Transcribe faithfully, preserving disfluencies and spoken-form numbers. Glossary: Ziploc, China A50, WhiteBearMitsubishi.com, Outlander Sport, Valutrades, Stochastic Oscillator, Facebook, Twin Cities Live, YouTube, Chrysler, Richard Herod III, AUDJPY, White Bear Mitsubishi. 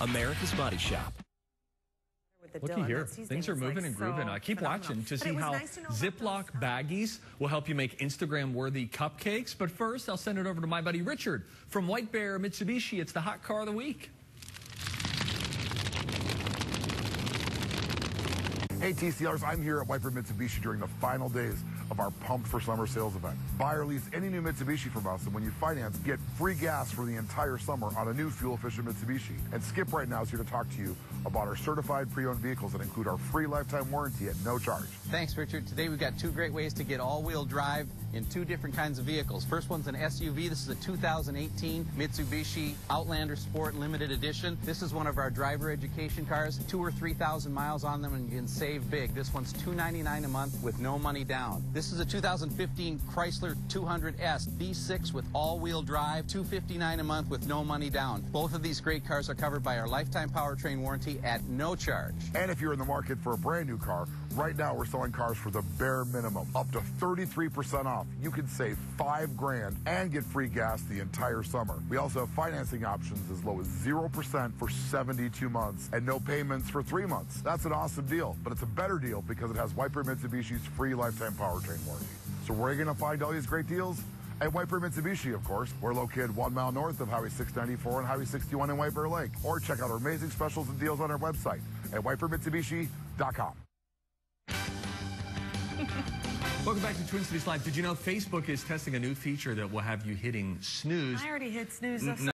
America's Body Shop. Looky here, things are moving and grooving. I keep watching to see how Ziploc baggies will help you make Instagram-worthy cupcakes. But first, I'll send it over to my buddy Richard from White Bear Mitsubishi. It's the hot car of the week. Hey, T C Rs, I'm here at White Bear Mitsubishi during the final days of our Pumped for Summer sales event. Buy or lease any new Mitsubishi from us, and when you finance, get free gas for the entire summer on a new fuel-efficient Mitsubishi. And Skip right now is here to talk to you about our certified pre-owned vehicles that include our free lifetime warranty at no charge. Thanks, Richard. Today we've got two great ways to get all-wheel drive in two different kinds of vehicles. First one's an S U V. This is a two thousand eighteen Mitsubishi Outlander Sport Limited Edition. This is one of our driver education cars. Two or three thousand miles on them, and you can save big. This one's two ninety-nine a month with no money down. This is a two thousand fifteen Chrysler two hundred S V six with all-wheel drive. two fifty-nine a month with no money down. Both of these great cars are covered by our lifetime powertrain warranty at no charge. And if you're in the market for a brand new car, right now we're selling cars for the bare minimum, up to thirty-three percent off. You can save five grand and get free gas the entire summer. We also have financing options as low as zero percent for seventy-two months and no payments for three months. That's an awesome deal, but it's a better deal because it has White Bear Mitsubishi's free lifetime powertrain warranty. So where are you going to find all these great deals? At White Bear Mitsubishi, of course. We're located one mile north of Highway six ninety-four and Highway sixty-one in White Bear Lake. Or check out our amazing specials and deals on our website at White Bear Mitsubishi dot com. Welcome back to Twin Cities Live. Did you know Facebook is testing a new feature that will have you hitting snooze? I already hit snooze.